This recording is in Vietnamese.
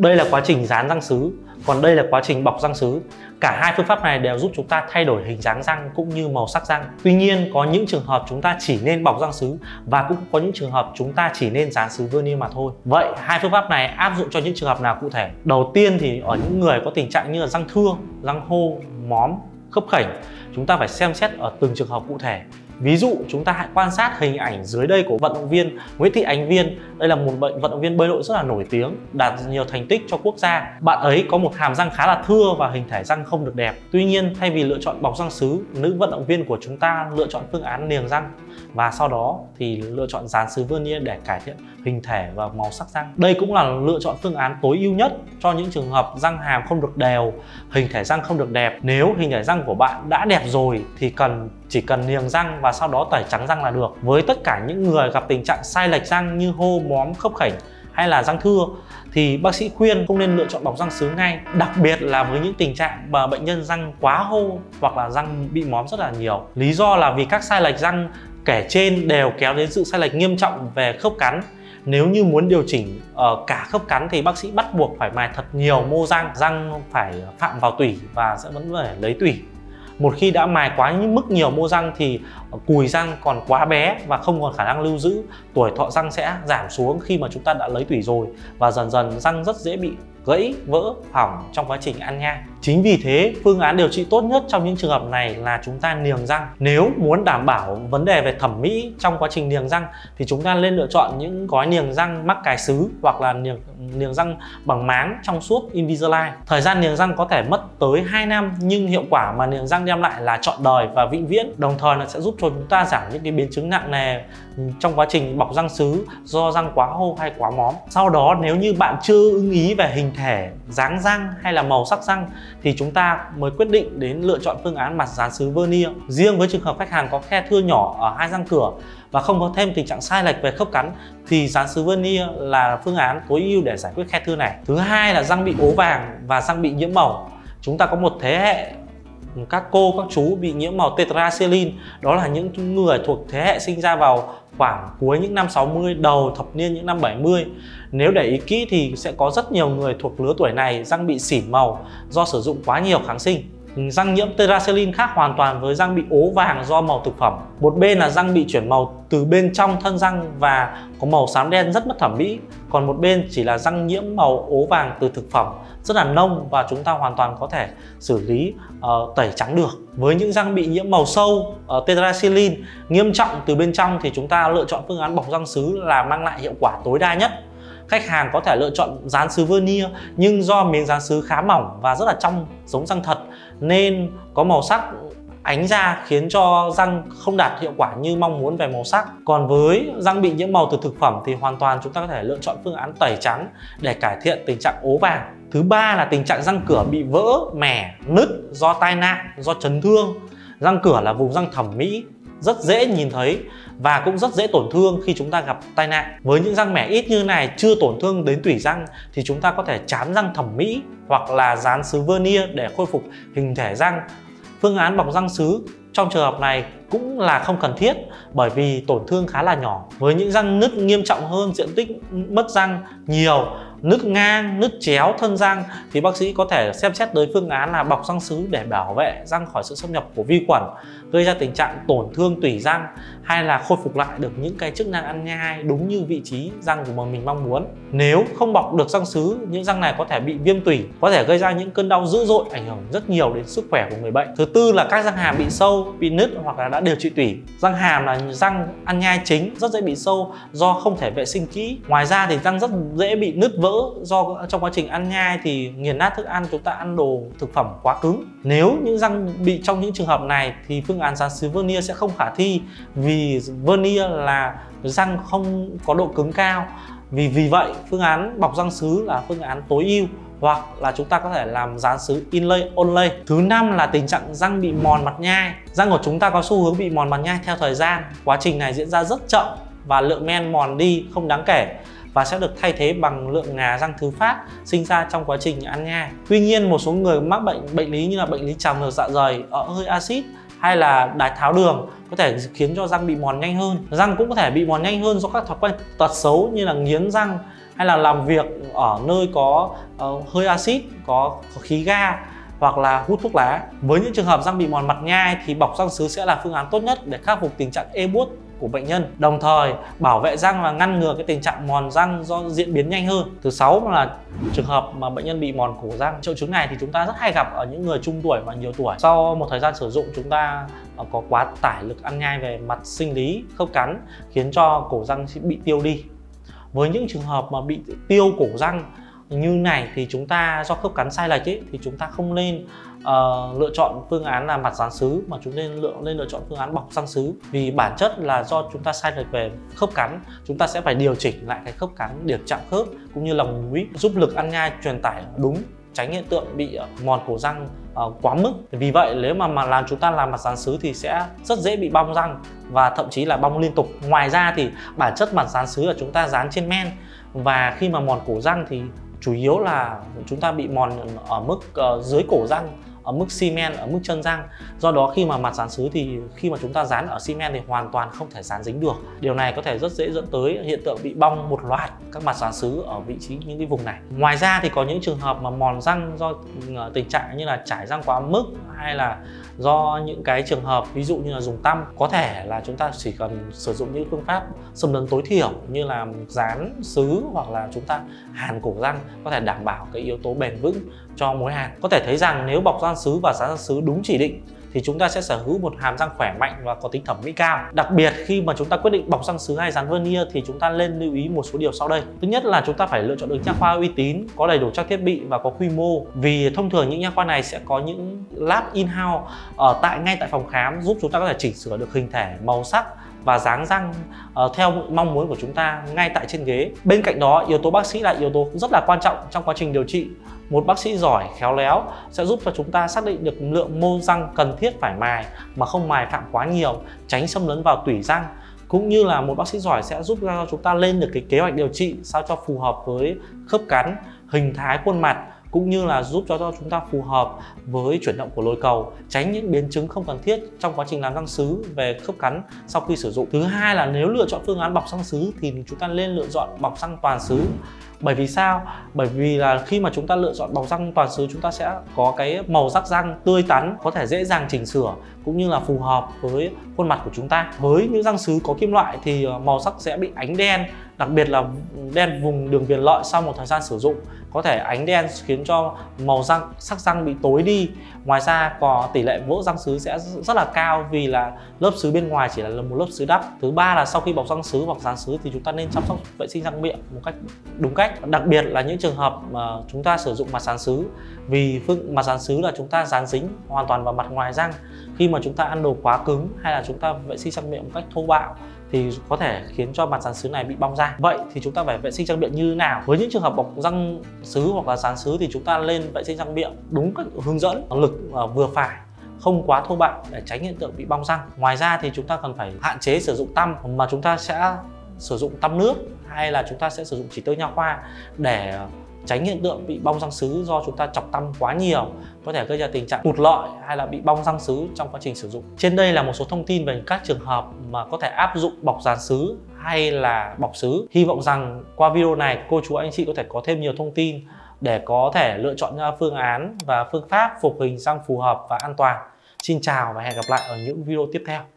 Đây là quá trình dán răng sứ, còn đây là quá trình bọc răng sứ. Cả hai phương pháp này đều giúp chúng ta thay đổi hình dáng răng cũng như màu sắc răng. Tuy nhiên, có những trường hợp chúng ta chỉ nên bọc răng sứ và cũng có những trường hợp chúng ta chỉ nên dán sứ vernier mà thôi. Vậy hai phương pháp này áp dụng cho những trường hợp nào cụ thể? Đầu tiên thì ở những người có tình trạng như là răng thưa, răng hô, móm, khớp khểnh, chúng ta phải xem xét ở từng trường hợp cụ thể. Ví dụ chúng ta hãy quan sát hình ảnh dưới đây của vận động viên Nguyễn Thị Ánh Viên. Đây là một vận động viên bơi lội rất là nổi tiếng, đạt nhiều thành tích cho quốc gia. Bạn ấy có một hàm răng khá là thưa và hình thể răng không được đẹp. Tuy nhiên, thay vì lựa chọn bọc răng sứ, nữ vận động viên của chúng ta lựa chọn phương án niềng răng và sau đó thì lựa chọn dán sứ vernier để cải thiện hình thể và màu sắc răng. Đây cũng là lựa chọn phương án tối ưu nhất cho những trường hợp răng hàm không được đều, hình thể răng không được đẹp. Nếu hình thể răng của bạn đã đẹp rồi thì chỉ cần niềng răng và sau đó tẩy trắng răng là được. Với tất cả những người gặp tình trạng sai lệch răng như hô, móm, khớp khểnh hay là răng thưa thì bác sĩ khuyên không nên lựa chọn bọc răng sứ ngay, đặc biệt là với những tình trạng mà bệnh nhân răng quá hô hoặc là răng bị móm rất là nhiều. Lý do là vì các sai lệch răng kể trên đều kéo đến sự sai lệch nghiêm trọng về khớp cắn. Nếu như muốn điều chỉnh cả khớp cắn thì bác sĩ bắt buộc phải mài thật nhiều mô răng, răng phải phạm vào tủy và sẽ vẫn phải lấy tủy. Một khi đã mài quá mức nhiều mô răng thì cùi răng còn quá bé và không còn khả năng lưu giữ, tuổi thọ răng sẽ giảm xuống khi mà chúng ta đã lấy tủy rồi và dần dần răng rất dễ bị gãy, vỡ, hỏng trong quá trình ăn nhai. Chính vì thế, phương án điều trị tốt nhất trong những trường hợp này là chúng ta niềng răng. Nếu muốn đảm bảo vấn đề về thẩm mỹ trong quá trình niềng răng thì chúng ta nên lựa chọn những gói niềng răng mắc cái sứ hoặc là niềng răng bằng máng trong suốt Invisalign. Thời gian niềng răng có thể mất tới 2 năm nhưng hiệu quả mà niềng răng đem lại là trọn đời và vĩnh viễn. Đồng thời là sẽ giúp cho chúng ta giảm những cái biến chứng nặng nề trong quá trình bọc răng sứ do răng quá hô hay quá móm. Sau đó, nếu như bạn chưa ưng ý về hình thể, dáng răng hay là màu sắc răng thì chúng ta mới quyết định đến lựa chọn phương án mặt dán sứ vernier. Riêng với trường hợp khách hàng có khe thưa nhỏ ở hai răng cửa và không có thêm tình trạng sai lệch về khớp cắn thì dán sứ vernier là phương án tối ưu để giải quyết khe thưa này. Thứ hai là răng bị ố vàng và răng bị nhiễm màu. Chúng ta có một thế hệ các cô, các chú bị nhiễm màu tetracycline, đó là những người thuộc thế hệ sinh ra vào khoảng cuối những năm 60, đầu thập niên những năm 70. Nếu để ý kỹ thì sẽ có rất nhiều người thuộc lứa tuổi này răng bị xỉn màu do sử dụng quá nhiều kháng sinh. Răng nhiễm tetracycline khác hoàn toàn với răng bị ố vàng do màu thực phẩm. Một bên là răng bị chuyển màu từ bên trong thân răng và có màu xám đen rất mất thẩm mỹ, còn một bên chỉ là răng nhiễm màu ố vàng từ thực phẩm rất là nông và chúng ta hoàn toàn có thể xử lý tẩy trắng được. Với những răng bị nhiễm màu sâu tetracycline nghiêm trọng từ bên trong thì chúng ta lựa chọn phương án bọc răng sứ là mang lại hiệu quả tối đa nhất. Khách hàng có thể lựa chọn dán sứ vernier nhưng do miếng dán sứ khá mỏng và rất là trong giống răng thật nên có màu sắc ánh ra khiến cho răng không đạt hiệu quả như mong muốn về màu sắc. Còn với răng bị nhiễm màu từ thực phẩm thì hoàn toàn chúng ta có thể lựa chọn phương án tẩy trắng để cải thiện tình trạng ố vàng. Thứ ba là tình trạng răng cửa bị vỡ, mẻ, nứt do tai nạn, do chấn thương. Răng cửa là vùng răng thẩm mỹ rất dễ nhìn thấy và cũng rất dễ tổn thương khi chúng ta gặp tai nạn. Với những răng mẻ ít như này chưa tổn thương đến tủy răng thì chúng ta có thể chám răng thẩm mỹ hoặc là dán sứ vernier để khôi phục hình thể răng. Phương án bọc răng sứ trong trường hợp này cũng là không cần thiết bởi vì tổn thương khá là nhỏ. Với những răng nứt nghiêm trọng hơn, diện tích mất răng nhiều, nứt ngang, nứt chéo thân răng thì bác sĩ có thể xem xét tới phương án là bọc răng sứ để bảo vệ răng khỏi sự xâm nhập của vi khuẩn gây ra tình trạng tổn thương tủy răng hay là khôi phục lại được những cái chức năng ăn nhai đúng như vị trí răng của mình mong muốn. Nếu không bọc được răng sứ, những răng này có thể bị viêm tủy, có thể gây ra những cơn đau dữ dội, ảnh hưởng rất nhiều đến sức khỏe của người bệnh. Thứ tư là các răng hàm bị sâu, bị nứt hoặc là đã điều trị tủy. Răng hàm là răng ăn nhai chính, rất dễ bị sâu do không thể vệ sinh kỹ. Ngoài ra thì răng rất dễ bị nứt vỡ do trong quá trình ăn nhai thì nghiền nát thức ăn, chúng ta ăn đồ thực phẩm quá cứng. Nếu những răng bị trong những trường hợp này thì phương án dán sứ vernier sẽ không khả thi vì vernier là răng không có độ cứng cao. Vì vậy phương án bọc răng sứ là phương án tối ưu hoặc là chúng ta có thể làm dán sứ inlay onlay. Thứ năm là tình trạng răng bị mòn mặt nhai. Răng của chúng ta có xu hướng bị mòn mặt nhai theo thời gian. Quá trình này diễn ra rất chậm và lượng men mòn đi không đáng kể và sẽ được thay thế bằng lượng ngà răng thứ phát sinh ra trong quá trình ăn nhai. Tuy nhiên, một số người mắc bệnh lý như là bệnh lý trào ngược dạ dày, ở hơi axit hay là đái tháo đường có thể khiến cho răng bị mòn nhanh hơn. Răng cũng có thể bị mòn nhanh hơn do các thói quen tật xấu như là nghiến răng hay là làm việc ở nơi có hơi axit, có khí ga hoặc là hút thuốc lá. Với những trường hợp răng bị mòn mặt nhai thì bọc răng sứ sẽ là phương án tốt nhất để khắc phục tình trạng ê buốt của bệnh nhân, đồng thời bảo vệ răng và ngăn ngừa cái tình trạng mòn răng do diễn biến nhanh hơn. Thứ 6 là trường hợp mà bệnh nhân bị mòn cổ răng. Triệu chứng này thì chúng ta rất hay gặp ở những người trung tuổi và nhiều tuổi. Sau một thời gian sử dụng, chúng ta có quá tải lực ăn nhai về mặt sinh lý, khớp cắn khiến cho cổ răng bị tiêu đi. Với những trường hợp mà bị tiêu cổ răng như này thì chúng ta do khớp cắn sai lệch thì chúng ta không nên lựa chọn phương án là mặt dán sứ, mà chúng ta nên lựa chọn phương án bọc răng sứ. Vì bản chất là do chúng ta sai lệch về khớp cắn, chúng ta sẽ phải điều chỉnh lại cái khớp cắn, điểm chạm khớp cũng như lòng mũi, giúp lực ăn nhai truyền tải đúng, tránh hiện tượng bị mòn cổ răng quá mức. Vì vậy nếu mà làm chúng ta làm mặt dán sứ thì sẽ rất dễ bị bong răng và thậm chí là bong liên tục. Ngoài ra thì bản chất mặt dán sứ là chúng ta dán trên men, và khi mà mòn cổ răng thì chủ yếu là chúng ta bị mòn ở mức dưới cổ răng, ở mức xi men, ở mức chân răng. Do đó khi mà mặt dán sứ thì khi mà chúng ta dán ở xi men thì hoàn toàn không thể dán dính được. Điều này có thể rất dễ dẫn tới hiện tượng bị bong một loạt các mặt dán sứ ở vị trí những cái vùng này. Ngoài ra thì có những trường hợp mà mòn răng do tình trạng như là chảy răng quá mức, hay là do những cái trường hợp ví dụ như là dùng tăm. Có thể là chúng ta chỉ cần sử dụng những phương pháp xâm lấn tối thiểu như là dán sứ hoặc là chúng ta hàn cổ răng có thể đảm bảo cái yếu tố bền vững cho mối hàn. Có thể thấy rằng nếu bọc răng sứ và dán răng sứ đúng chỉ định thì chúng ta sẽ sở hữu một hàm răng khỏe mạnh và có tính thẩm mỹ cao. Đặc biệt khi mà chúng ta quyết định bọc răng sứ hay dán veneer thì chúng ta nên lưu ý một số điều sau đây. Thứ nhất là chúng ta phải lựa chọn được nha khoa uy tín, có đầy đủ trang thiết bị và có quy mô. Vì thông thường những nha khoa này sẽ có những lab in-house ngay tại phòng khám, giúp chúng ta có thể chỉnh sửa được hình thể, màu sắc và dáng răng theo mong muốn của chúng ta ngay tại trên ghế. Bên cạnh đó, yếu tố bác sĩ là yếu tố rất là quan trọng trong quá trình điều trị. Một bác sĩ giỏi, khéo léo sẽ giúp cho chúng ta xác định được lượng mô răng cần thiết phải mài mà không mài phạm quá nhiều, tránh xâm lấn vào tủy răng. Cũng như là một bác sĩ giỏi sẽ giúp cho chúng ta lên được cái kế hoạch điều trị sao cho phù hợp với khớp cắn, hình thái khuôn mặt, cũng như là giúp cho chúng ta phù hợp với chuyển động của lối cầu, tránh những biến chứng không cần thiết trong quá trình làm răng sứ về khớp cắn sau khi sử dụng. Thứ hai là nếu lựa chọn phương án bọc răng sứ thì chúng ta nên lựa chọn bọc răng toàn sứ. Bởi vì sao? Bởi vì là khi mà chúng ta lựa chọn bọc răng toàn sứ, chúng ta sẽ có cái màu sắc răng tươi tắn, có thể dễ dàng chỉnh sửa cũng như là phù hợp với khuôn mặt của chúng ta. Với những răng sứ có kim loại thì màu sắc sẽ bị ánh đen, đặc biệt là đen vùng đường viền lợi sau một thời gian sử dụng. Có thể ánh đen khiến cho màu răng, sắc răng bị tối đi. Ngoài ra có tỷ lệ vỡ răng sứ sẽ rất là cao vì là lớp sứ bên ngoài chỉ là một lớp sứ đắp. Thứ ba là sau khi bọc răng sứ hoặc dán sứ thì chúng ta nên chăm sóc vệ sinh răng miệng một cách đúng cách. Đặc biệt là những trường hợp mà chúng ta sử dụng mặt dán sứ, vì mặt dán sứ là chúng ta dán dính hoàn toàn vào mặt ngoài răng. Khi mà chúng ta ăn đồ quá cứng hay là chúng ta vệ sinh răng miệng một cách thô bạo thì có thể khiến cho mặt dán sứ này bị bong ra. Vậy thì chúng ta phải vệ sinh răng miệng như thế nào? Với những trường hợp bọc răng sứ hoặc là dán sứ thì chúng ta lên vệ sinh răng miệng đúng cách hướng dẫn, lực vừa phải, không quá thô bạo để tránh hiện tượng bị bong răng. Ngoài ra thì chúng ta cần phải hạn chế sử dụng tăm, mà chúng ta sẽ sử dụng tăm nước hay là chúng ta sẽ sử dụng chỉ tơ nha khoa để tránh hiện tượng bị bong răng sứ do chúng ta chọc tăm quá nhiều, có thể gây ra tình trạng tụt lợi hay là bị bong răng sứ trong quá trình sử dụng. Trên đây là một số thông tin về các trường hợp mà có thể áp dụng bọc dán sứ hay là bọc sứ. Hy vọng rằng qua video này cô chú anh chị có thể có thêm nhiều thông tin để có thể lựa chọn phương án và phương pháp phục hình răng phù hợp và an toàn. Xin chào và hẹn gặp lại ở những video tiếp theo.